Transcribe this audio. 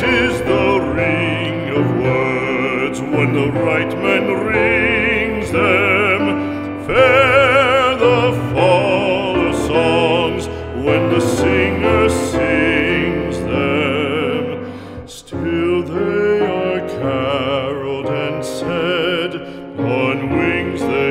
It is the ring of words when the right man rings them. Fair the fall of songs when the singer sings them. Still they are caroled and said on wings they